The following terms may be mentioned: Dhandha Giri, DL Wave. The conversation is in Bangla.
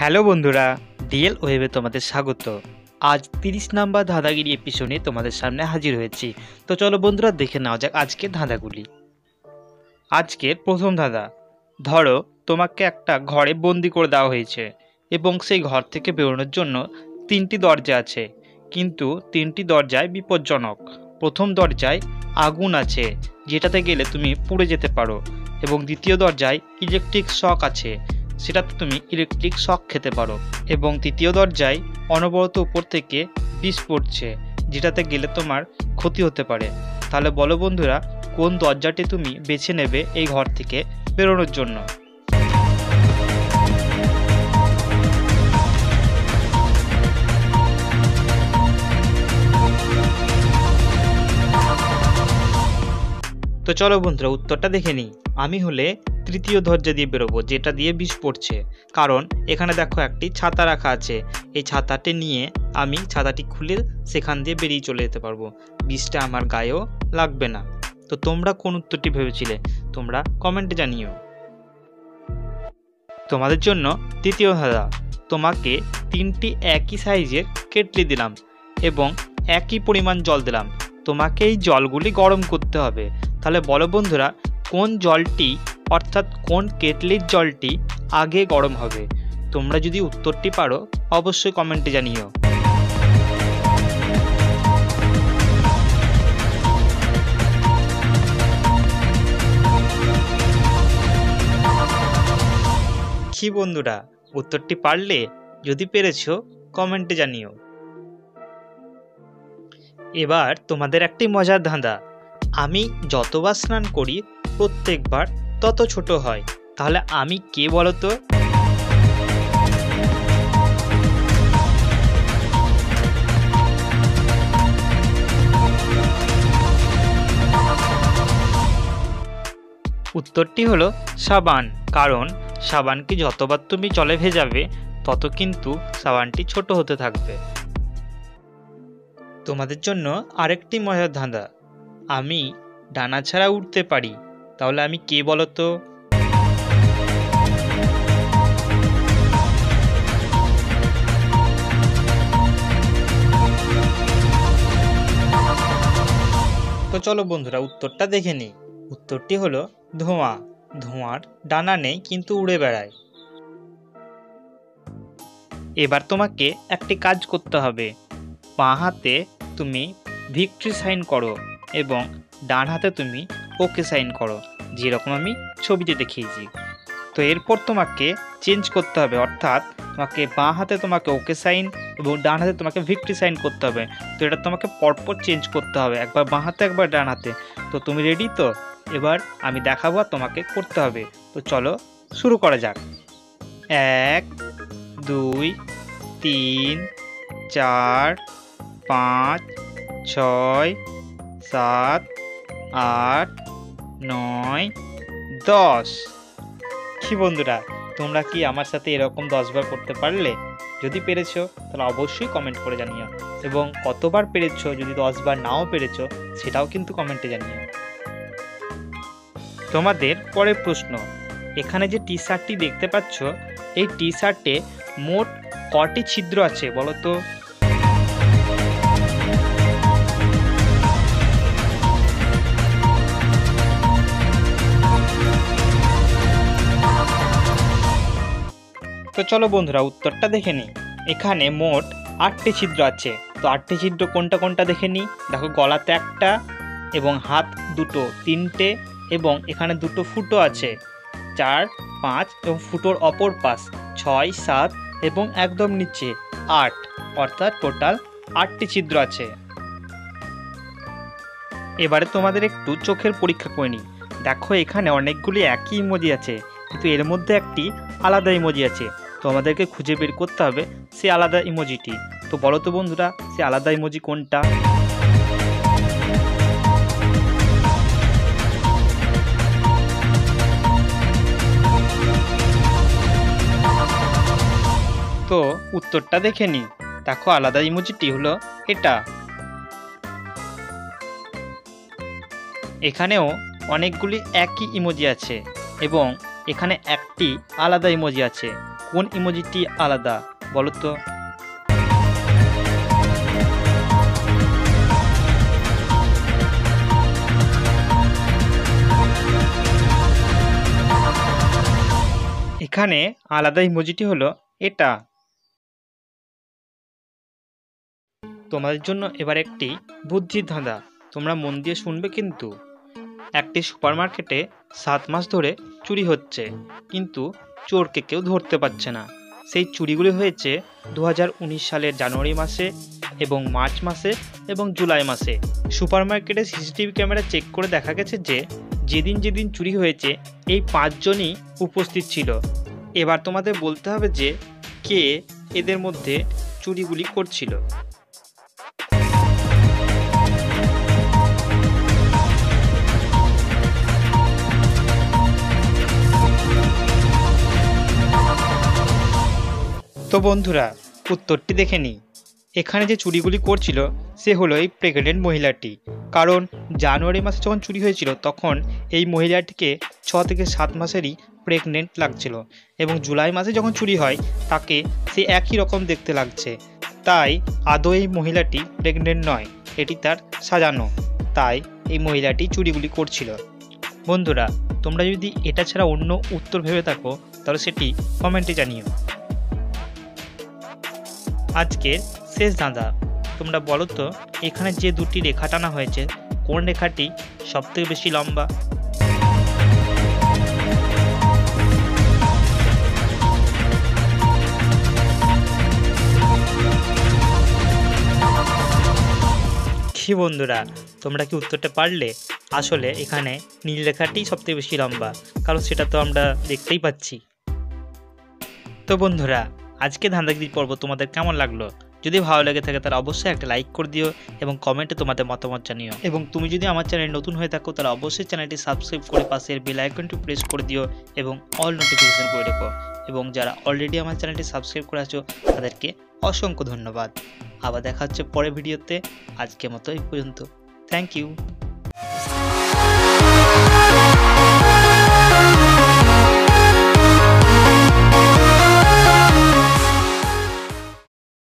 हेलो बंधुरा डीएल वेवे तुम्हारे स्वागत। आज 30 नम्बर धाँधागिरी एपिसोडे तुम्हारे सामने हाजिर होएছি। तो चलो बंधुरा देखे नाओ যাক আজকের ধাঁধাগুলি। আজকের প্রথম ধাঁধা, ধরো তোমাকে একটা ঘরে বন্দি করে দেওয়া হয়েছে এবং সেই ঘর থেকে বেরোনোর জন্য তিনটি দরজা আছে, কিন্তু তিনটি দরজায় বিপজ্জনক। প্রথম দরজায় আগুন আছে যেটাতে গেলে তুমি পুড়ে যেতে পারো, এবং দ্বিতীয় দরজায় ইলেকট্রিক শক আছে সেটাতে তুমি ইলেকট্রিক শক খেতে পারো, এবং তৃতীয় দরজায় অনবরত উপর থেকে বিষ পড়ছে যেটাতে গেলে তোমার ক্ষতি হতে পারে। তাহলে বলো বন্ধুরা, কোন দরজাটি তুমি বেছে নেবে এই ঘর থেকে বেরোনোর জন্য? তো চলো বন্ধুরা উত্তরটা দেখে নিই। আমি হলে তৃতীয় দরজা দিয়ে বেরোবো যেটা দিয়ে বিষ পড়ছে, কারণ এখানে দেখো একটি ছাতা রাখা আছে। এই ছাতাটি নিয়ে আমি ছাতাটি খুলে সেখান দিয়ে বেরিয়ে চলে যেতে পারবো, বিষটা আমার গায়েও লাগবে না। তো তোমরা কোন উত্তরটি ভেবেছিলে তোমরা কমেন্টে জানিও। তোমাদের জন্য তৃতীয় ধাঁধা, তোমাকে তিনটি একই সাইজের কেটলি দিলাম এবং একই পরিমাণ জল দিলাম, তোমাকে এই জলগুলি গরম করতে হবে। তাহলে বলো বন্ধুরা, কোন জলটি অর্থাৎ কোন কেটলির জলটি আগে গরম হবে? তোমরা যদি উত্তরটি পারো অবশ্যই কমেন্টে জানিও। কি বন্ধুরা উত্তরটি পারলে? যদি পেরেছো কমেন্টে জানিও। এবার তোমাদের একটি মজার ধাঁধা, আমি যতবার স্নান করি প্রত্যেকবার তত ছোট হয়, তাহলে আমি কে বলো তো? উত্তরটি হলো সাবান, কারণ সাবানকে যতবার তুমি জলে ভেজাবে তত কিন্তু সাবানটি ছোট হতে থাকবে। তোমাদের জন্য আরেকটি মজার ধাঁধা, আমি ডানা ছাড়া উঠতে পারি, তাহলে আমি কে বলো তো? তো চলো বন্ধুরা উত্তরটা দেখে নিই। উত্তরটি হলো ধোঁয়া। ধোঁয়ার ডানা নেই কিন্তু উড়ে বেড়ায়। এবার তোমাকে একটি কাজ করতে হবে। বাঁ হাতে তুমি ভিক্টরি সাইন করো এবং ডান হাতে তুমি ওকে সাইন করো, যেরকম আমি ছবিতে দেখিয়েছি। তো এরপর তোমাকে চেঞ্জ করতে হবে, অর্থাৎ তোমাকে বাঁ হাতে তোমাকে ওকে সাইন এবং ডান হাতে তোমাকে ভিক্টরি সাইন করতে হবে। তো এটা তোমাকে পরপর চেঞ্জ করতে হবে, একবার বাঁ হাতে একবার ডান হাতে। তো তুমি রেডি তো? এবার আমি দেখাবো তোমাকে করতে হবে। তো চলো শুরু করা যাক। 1 2 3 4 5 6 7 8 9 10। কি বন্ধুরা তোমরা কি আমার সাথে এরকম 10 বার করতে পারলে? যদি পেরেছো তাহলে অবশ্যই কমেন্ট করে জানিও, এবং কতবার পেরেছো যদি 10 বার নাও পেরেছো সেটাও কিন্তু কমেন্টে জানিও। তোমাদের পরের প্রশ্ন, এখানে যে টি শার্টটি দেখতে পাচ্ছ এই টি শার্টে মোট কটি ছিদ্র আছে বলো তো? তো চলো বন্ধুরা উত্তরটা দেখে নিই। এখানে মোট 8টি ছিদ্র আছে। তো 8টি ছিদ্র কোনটা কোনটা দেখে নিই। দেখো গলাতে একটা, এবং হাত দুটো 3টে, এবং এখানে দুটো ফুটো আছে 4 5, এবং ফুটোর অপর পাশ 6 7, এবং একদম নিচে 8, অর্থাৎ টোটাল 8টি ছিদ্র আছে। এবারে তোমাদের একটু চোখের পরীক্ষা করে নিই। দেখো এখানে অনেকগুলি একই ইমোজি আছে, কিন্তু এর মধ্যে একটি আলাদা ইমোজি আছে। তো আমাদেরকে খুঁজে বের করতে হবে সেই আলাদা ইমোজিটি। তো বলো তো বন্ধুরা সেই আলাদা ইমোজি কোনটা? তো উত্তরটা দেখে নিই। দেখো আলাদা ইমোজিটি হলো এটা। এখানেও অনেকগুলি একই ইমোজি আছে এবং এখানে একটি আলাদা ইমোজি আছে। কোন ইমোজিটি আলাদা বলো তো। এখানে আলাদা ইমোজিটি হলো এটা। তোমাদের জন্য এবার একটি বুদ্ধির ধাঁধা, তোমরা মন দিয়ে শুনবে কিন্তু। একটি সুপারমার্কেটে 7 মাস ধরে চুরি হচ্ছে, কিন্তু চোরকে কেউ ধরতে পারছে না। সেই চুরিগুলি হয়েছে 2019 সালের জানুয়ারি মাসে এবং মার্চ মাসে এবং জুলাই মাসে। সুপারমার্কেটে সিসিটিভি ক্যামেরা চেক করে দেখা গেছে যে যেদিন চুরি হয়েছে এই 5 জনই উপস্থিত ছিল। এবার তোমাদের বলতে হবে যে কে এদের মধ্যে চুরিগুলি করছিল। তো বন্ধুরা উত্তরটি দেখে নিই। এখানে যে চুরিগুলি করছিল সে হলো এই প্রেগনেন্ট মহিলাটি, কারণ জানুয়ারি মাসে যখন চুরি হয়েছিল তখন এই মহিলাটিকে 6 থেকে 7 মাসেরই প্রেগনেন্ট লাগছিল, এবং জুলাই মাসে যখন চুরি হয় তাকে সে একই রকম দেখতে লাগছে। তাই আদৌ এই মহিলাটি প্রেগনেন্ট নয়, এটি তার সাজানো, তাই এই মহিলাটি চুরিগুলি করছিল। বন্ধুরা তোমরা যদি এটা ছাড়া অন্য উত্তর ভেবে থাকো তাহলে সেটি কমেন্টে জানিও। আজকের শেষ ধাঁধা, তোমরা বলো তো এখানে যে 2টি রেখা টানা হয়েছে কোন রেখাটি সবথেকে বেশি লম্বা? কি বন্ধুরা তোমরা কি উত্তরটা পারলে? আসলে এখানে নীল রেখাটি সবথেকে বেশি লম্বা, কারণ সেটা তো আমরা দেখতেই পাচ্ছি। তো বন্ধুরা আজকে ধান্দাগিরি পর্ব তোমাদের কেমন লাগলো? যদি ভালো লেগে থাকে তাহলে অবশ্যই একটা লাইক করে দিও এবং কমেন্টে তোমাদের মতামত জানিও। এবং তুমি যদি আমার চ্যানেল নতুন হয়ে থাকো তাহলে অবশ্যই চ্যানেলটি সাবস্ক্রাইব করে পাশের বেল আইকনটি প্রেস করে দিও এবং অল নোটিফিকেশন করে রেখো। এবং যারা অলরেডি আমার চ্যানেলটি সাবস্ক্রাইব করে আছো তাদেরকে অসংখ্য ধন্যবাদ। আবার দেখা হচ্ছে পরের ভিডিওতে, আজকের মতো এই পর্যন্ত। Thank you.